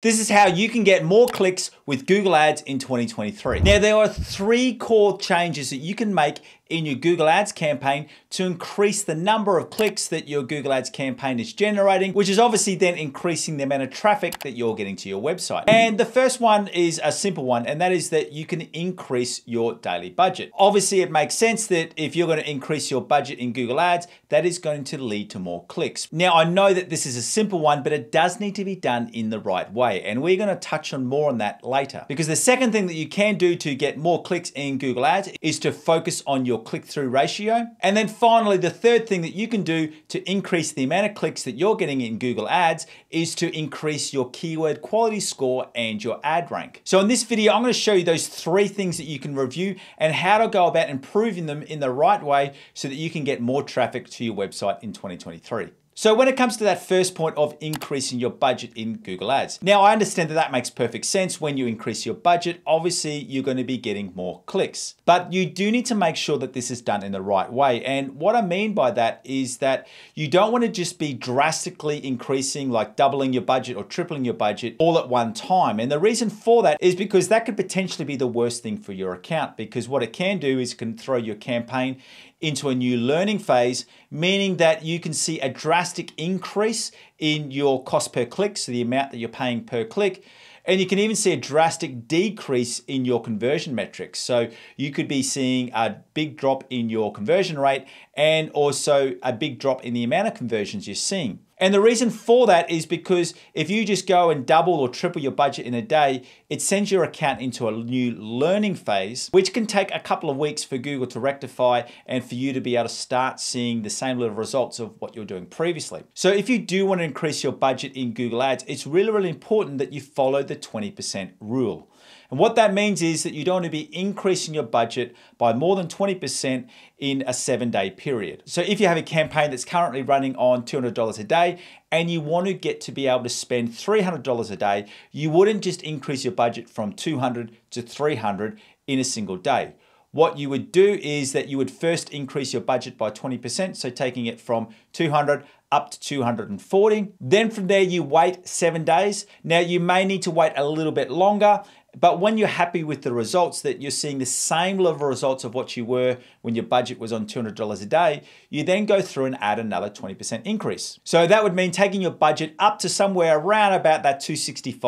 This is how you can get more clicks with Google Ads in 2023. Now, there are three core changes that you can make in your Google Ads campaign to increase the number of clicks that your Google Ads campaign is generating, which is obviously then increasing the amount of traffic that you're getting to your website. And the first one is a simple one, and that is that you can increase your daily budget. Obviously, it makes sense that if you're going to increase your budget in Google Ads, that is going to lead to more clicks. Now, I know that this is a simple one, but it does need to be done in the right way. And we're going to touch on more on that later. Because the second thing that you can do to get more clicks in Google Ads is to focus on your click-through ratio. And then finally, the third thing that you can do to increase the amount of clicks that you're getting in Google Ads is to increase your keyword quality score and your ad rank. So in this video, I'm going to show you those three things that you can review and how to go about improving them in the right way so that you can get more traffic to your website in 2023. So when it comes to that first point of increasing your budget in Google Ads. Now, I understand that that makes perfect sense. When you increase your budget, obviously you're going to be getting more clicks, but you do need to make sure that this is done in the right way. And what I mean by that is that you don't want to just be drastically increasing, like doubling your budget or tripling your budget all at one time. And the reason for that is because that could potentially be the worst thing for your account, because what it can do is it can throw your campaign into a new learning phase, meaning that you can see a drastic increase in your cost per click, so the amount that you're paying per click, and you can even see a drastic decrease in your conversion metrics. So you could be seeing a big drop in your conversion rate and also a big drop in the amount of conversions you're seeing. And the reason for that is because if you just go and double or triple your budget in a day, it sends your account into a new learning phase, which can take a couple of weeks for Google to rectify and for you to be able to start seeing the same level of results of what you're doing previously. So if you do want to increase your budget in Google Ads, it's really, really important that you follow the 20% rule. And what that means is that you don't want to be increasing your budget by more than 20% in a 7-day period. So if you have a campaign that's currently running on $200 a day and you want to get to be able to spend $300 a day, you wouldn't just increase your budget from 200 to 300 in a single day. What you would do is that you would first increase your budget by 20%, so taking it from 200 up to 240. Then from there, you wait 7 days. Now, you may need to wait a little bit longer, but when you're happy with the results, that you're seeing the same level of results of what you were when your budget was on $200 a day, you then go through and add another 20% increase. So that would mean taking your budget up to somewhere around about that $265,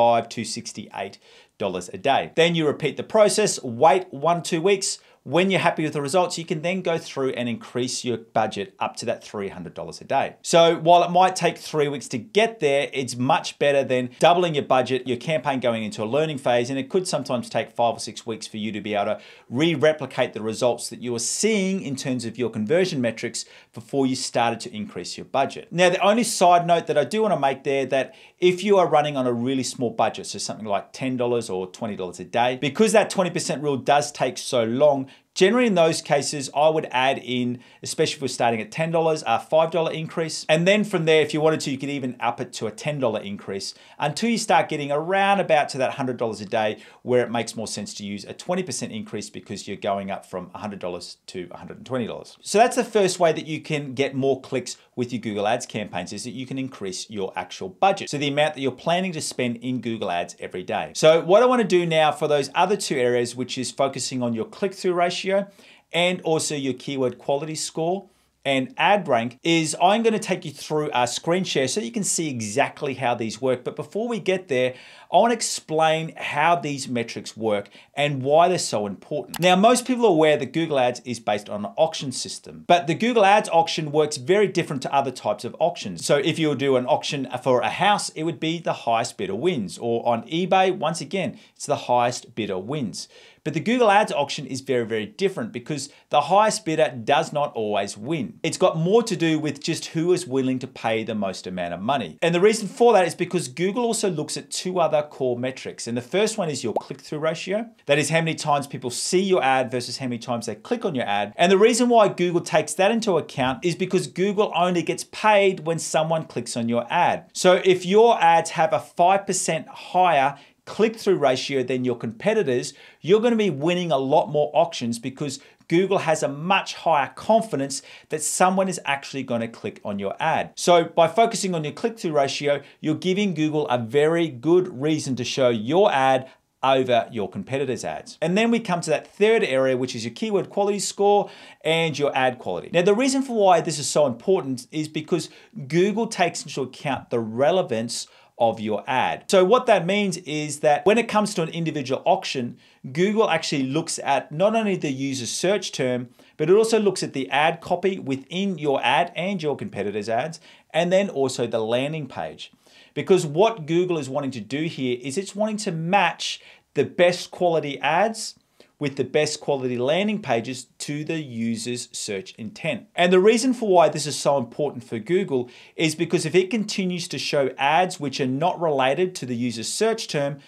$268 a day. Then you repeat the process, wait 1-2 weeks. When you're happy with the results, you can then go through and increase your budget up to that $300 a day. So while it might take 3 weeks to get there, it's much better than doubling your budget, your campaign going into a learning phase, and it could sometimes take 5 or 6 weeks for you to be able to re-replicate the results that you were seeing in terms of your conversion metrics before you started to increase your budget. Now, the only side note that I do want to make there, that if you are running on a really small budget, so something like $10 or $20 a day, because that 20% rule does take so long, generally in those cases, I would add in, especially if we're starting at $10, a $5 increase. And then from there, if you wanted to, you could even up it to a $10 increase until you start getting around about to that $100 a day, where it makes more sense to use a 20% increase because you're going up from $100 to $120. So that's the first way that you can get more clicks with your Google Ads campaigns, is that you can increase your actual budget. So the amount that you're planning to spend in Google Ads every day. So what I want to do now for those other two areas, which is focusing on your click-through ratio and also your keyword quality score and ad rank, is I'm going to take you through our screen share so you can see exactly how these work. But before we get there, I want to explain how these metrics work and why they're so important. Now, most people are aware that Google Ads is based on an auction system, but the Google Ads auction works very different to other types of auctions. So if you do an auction for a house, it would be the highest bidder wins, or on eBay, once again, it's the highest bidder wins. But the Google Ads auction is very, very different because the highest bidder does not always win. It's got more to do with just who is willing to pay the most amount of money. And the reason for that is because Google also looks at two other core metrics. And the first one is your click-through ratio. That is how many times people see your ad versus how many times they click on your ad. And the reason why Google takes that into account is because Google only gets paid when someone clicks on your ad. So if your ads have a 5% higher click-through ratio than your competitors, you're going to be winning a lot more auctions because Google has a much higher confidence that someone is actually going to click on your ad. So by focusing on your click-through ratio, you're giving Google a very good reason to show your ad over your competitors' ads. And then we come to that third area, which is your keyword quality score and your ad quality. Now, the reason for why this is so important is because Google takes into account the relevance of your ad. So what that means is that when it comes to an individual auction, Google actually looks at not only the user's search term, but it also looks at the ad copy within your ad and your competitors' ads, and then also the landing page. Because what Google is wanting to do here is it's wanting to match the best quality ads with the best quality landing pages to the user's search intent. And the reason for why this is so important for Google is because if it continues to show ads which are not related to the user's search term,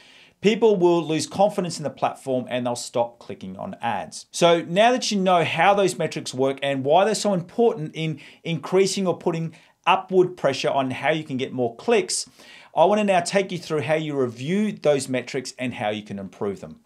people will lose confidence in the platform and they'll stop clicking on ads. So now that you know how those metrics work and why they're so important in increasing or putting upward pressure on how you can get more clicks, I want to now take you through how you review those metrics and how you can improve them.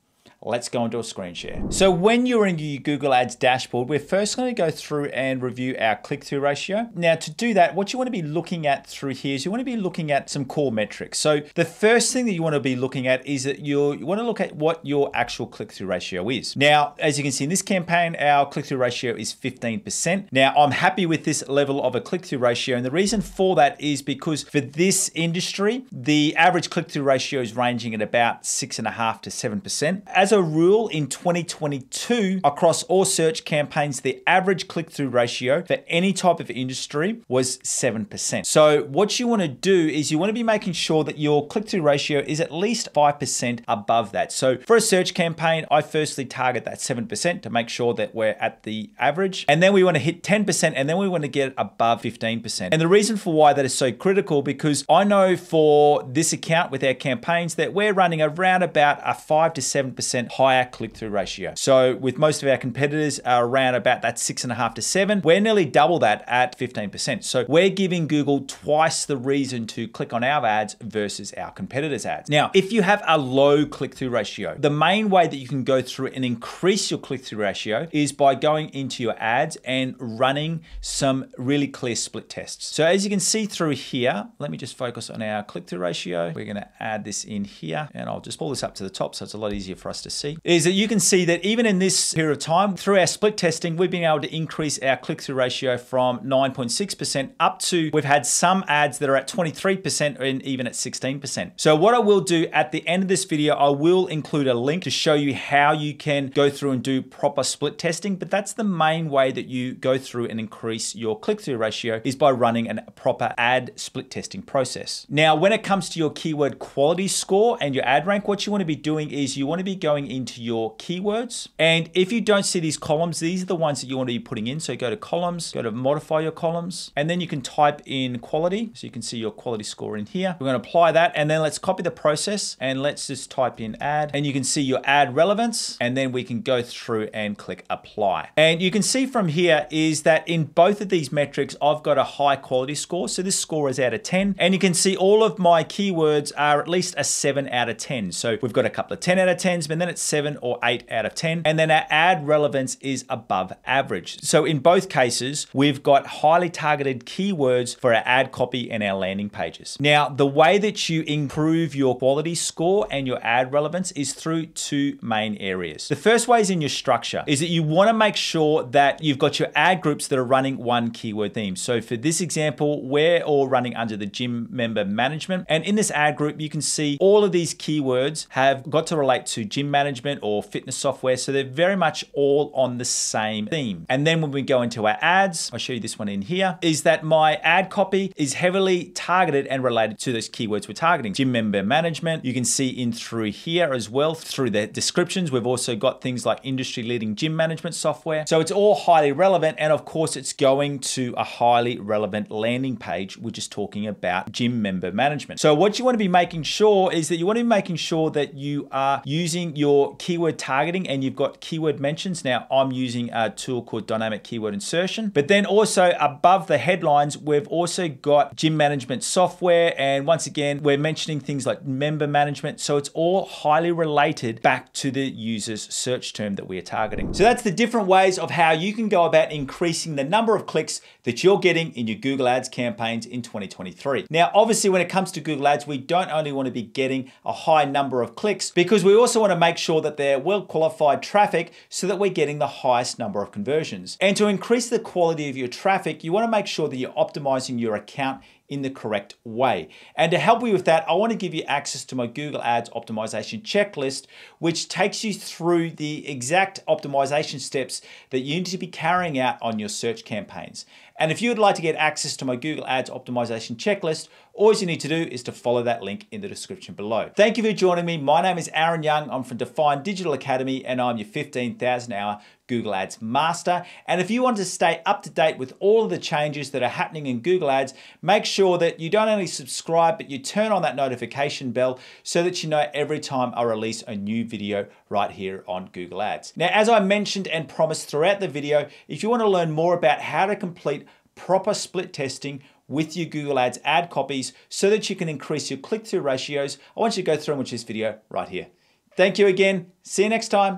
Let's go into a screen share. So when you're in your Google Ads dashboard, we're first going to go through and review our click-through ratio. Now to do that, what you want to be looking at through here is you want to be looking at some core metrics. So the first thing that you want to be looking at is that you want to look at what your actual click-through ratio is. Now, as you can see in this campaign, our click-through ratio is 15%. Now I'm happy with this level of a click-through ratio. And the reason for that is because for this industry, the average click-through ratio is ranging at about 6.5 to 7%. As a rule, in 2022, across all search campaigns, the average click-through ratio for any type of industry was 7%. So what you want to do is you want to be making sure that your click-through ratio is at least 5% above that. So for a search campaign, I firstly target that 7% to make sure that we're at the average. And then we want to hit 10%, and then we want to get above 15%. And the reason for why that is so critical, because I know for this account with our campaigns that we're running around about a 5 to 7% higher click-through ratio. So with most of our competitors are around about that 6.5 to 7, we're nearly double that at 15%. So we're giving Google twice the reason to click on our ads versus our competitors' ads. Now, if you have a low click-through ratio, the main way that you can go through and increase your click-through ratio is by going into your ads and running some really clear split tests. So as you can see through here, let me just focus on our click-through ratio. We're gonna add this in here and I'll just pull this up to the top so it's a lot easier for us to see, is that you can see that even in this period of time, through our split testing, we've been able to increase our click-through ratio from 9.6% up to, we've had some ads that are at 23% and even at 16%. So what I will do at the end of this video, I will include a link to show you how you can go through and do proper split testing, but that's the main way that you go through and increase your click-through ratio is by running a proper ad split testing process. Now, when it comes to your keyword quality score and your ad rank, what you want to be doing is you want to be going into your keywords. And if you don't see these columns, these are the ones that you want to be putting in. So go to columns, go to modify your columns, and then you can type in quality. So you can see your quality score in here. We're going to apply that. And then let's copy the process and let's just type in ad, and you can see your ad relevance. And then we can go through and click apply. And you can see from here is that in both of these metrics, I've got a high quality score. So this score is out of 10. And you can see all of my keywords are at least a 7 out of 10. So we've got a couple of 10 out of 10s, and then it's 7 or 8 out of 10. And then our ad relevance is above average. So in both cases, we've got highly targeted keywords for our ad copy and our landing pages. Now, the way that you improve your quality score and your ad relevance is through two main areas. The first way is in your structure, is that you want to make sure that you've got your ad groups that are running one keyword theme. So for this example, we're all running under the gym member management. And in this ad group, you can see all of these keywords have got to relate to gym management or fitness software. So they're very much all on the same theme. And then when we go into our ads, I'll show you this one in here, is that my ad copy is heavily targeted and related to those keywords we're targeting. Gym member management, you can see in through here as well, through the descriptions. We've also got things like industry leading gym management software. So it's all highly relevant. And of course, it's going to a highly relevant landing page, which is talking about gym member management. So what you want to be making sure is that you want to be making sure that you are using your your keyword targeting and you've got keyword mentions. Now I'm using a tool called Dynamic Keyword Insertion, but then also above the headlines, we've also got gym management software. And once again, we're mentioning things like member management. So it's all highly related back to the user's search term that we are targeting. So that's the different ways of how you can go about increasing the number of clicks that you're getting in your Google Ads campaigns in 2023. Now, obviously when it comes to Google Ads, we don't only want to be getting a high number of clicks because we also want to make sure that they're well-qualified traffic so that we're getting the highest number of conversions. And to increase the quality of your traffic, you want to make sure that you're optimizing your account in the correct way. And to help you with that, I want to give you access to my Google Ads optimization checklist, which takes you through the exact optimization steps that you need to be carrying out on your search campaigns. And if you would like to get access to my Google Ads optimization checklist, all you need to do is to follow that link in the description below. Thank you for joining me. My name is Aaron Young. I'm from Define Digital Academy and I'm your 15,000-hour Google Ads master. And if you want to stay up to date with all of the changes that are happening in Google Ads, make sure that you don't only subscribe, but you turn on that notification bell so that you know every time I release a new video right here on Google Ads. Now, as I mentioned and promised throughout the video, if you want to learn more about how to complete proper split testing with your Google Ads ad copies so that you can increase your click-through ratios, I want you to go through and watch this video right here. Thank you again. See you next time.